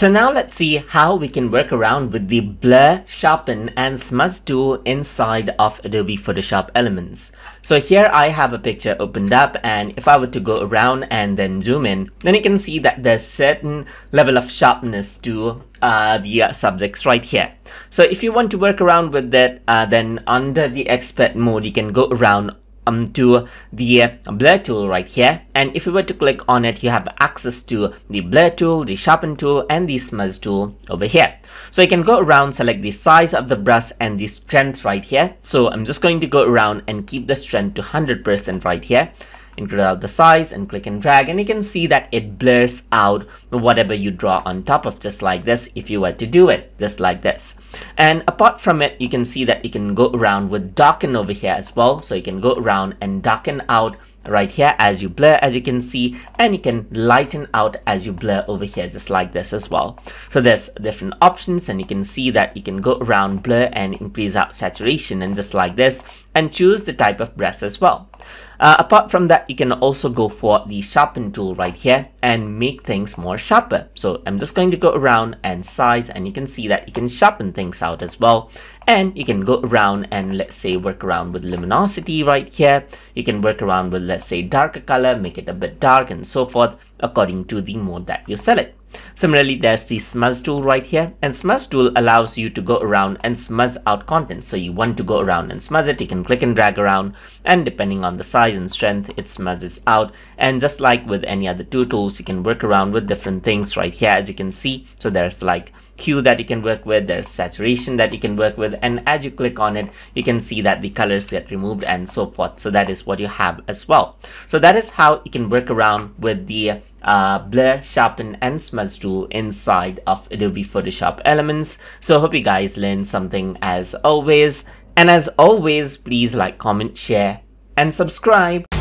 So now let's see how we can work around with the Blur, Sharpen and Smudge tool inside of Adobe Photoshop Elements. So here I have a picture opened up, and if I were to go around and then zoom in, then you can see that there's certain level of sharpness to the subjects right here. So if you want to work around with that, then under the expert mode, you can go around to the blur tool right here, and if you were to click on it, you have access to the blur tool, the sharpen tool and the smudge tool over here. So you can go around, select the size of the brush and the strength right here. So I'm just going to go around and keep the strength to 100% right here, and increase out the size and click and drag, and you can see that it blurs out whatever you draw on top of, just like this, if you were to do it just like this. And apart from it, you can see that you can go around with darken over here as well. So you can go around and darken out right here as you blur, as you can see, and you can lighten out as you blur over here, just like this as well. So there's different options, and you can see that you can go around blur and increase out saturation, and just like this, and choose the type of brush as well. Apart from that, you can also go for the sharpen tool right here and make things more sharper. So I'm just going to go around and size, and you can see that you can sharpen things out as well. And you can go around and, let's say, work around with luminosity right here. You can work around with, let's say, darker color, make it a bit dark and so forth, according to the mode that you select. Similarly, there's the smudge tool right here, and smudge tool allows you to go around and smudge out content. So you want to go around and smudge it, you can click and drag around, and depending on the size and strength, it smudges out. And just like with any other two tools, you can work around with different things right here, as you can see. So there's like hue that you can work with, there's saturation that you can work with, and as you click on it, you can see that the colors get removed and so forth. So that is what you have as well. So that is how you can work around with the Blur, Sharpen and Smudge tool inside of Adobe Photoshop Elements. So I hope you guys learned something as always, and as always, please like, comment, share and subscribe.